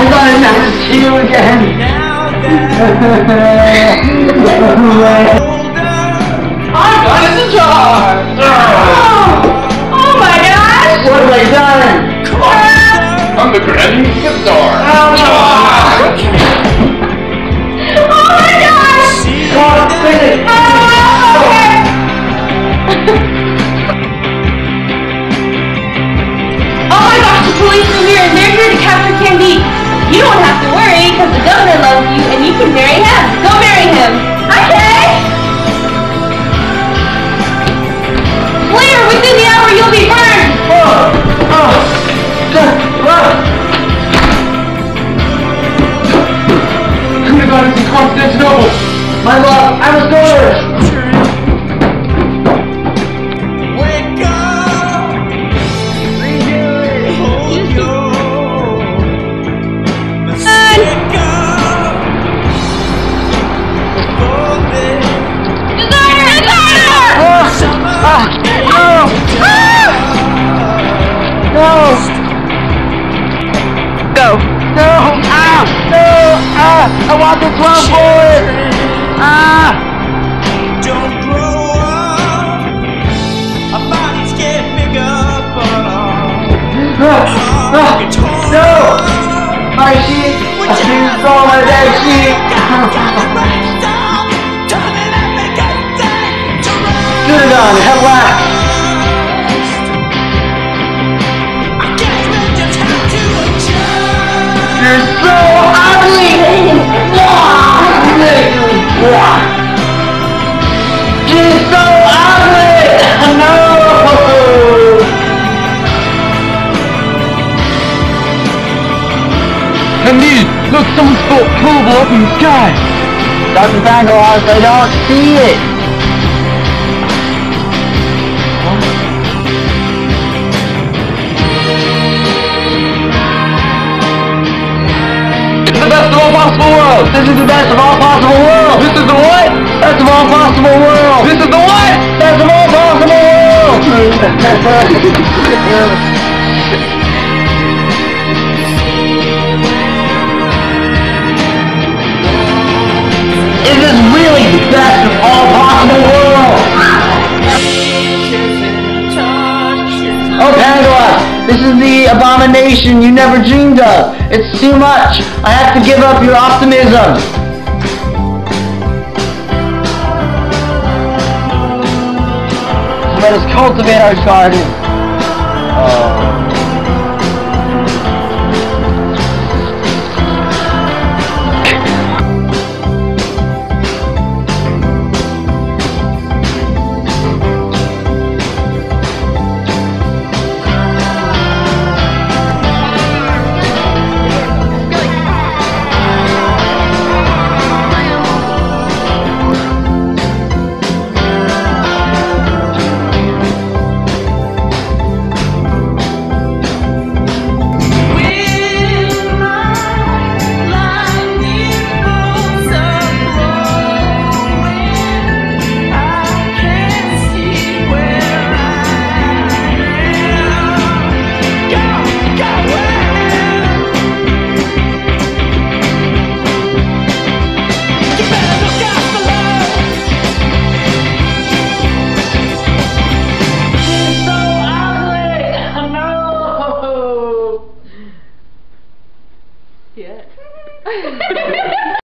I'm going to see you again. I've got it in the jar. Oh my gosh. What have I done? Come on. I'm the Grand Guitar. Oh my gosh. God, finish. Police are here and they're here to capture Candy. You don't have to worry because the governor loves you and you can marry him. Go marry him. Okay? Later, within the hour, you'll be burned. Oh, oh, Cootie Constance Noble. My love, I was there. I want the drum boy! Ah! Don't grow up. Our bodies get bigger, but no! My sheep! I see the soul of that sheep! Good it on, have laugh! You're so ugly! She's so ugly! No! Candy, look, someone's full of pullover up in the sky! Dr. Bangalore, I don't see it! It's the best of all possible worlds! This is the best of all possible worlds! This is the what? That's of all possible world. This is the what? That's of all possible world. Is this really the best of all possible world? Oh, Pandora, this is the abomination you never dreamed of. It's too much. I have to give up your optimism. Let us cultivate our garden. Yeah.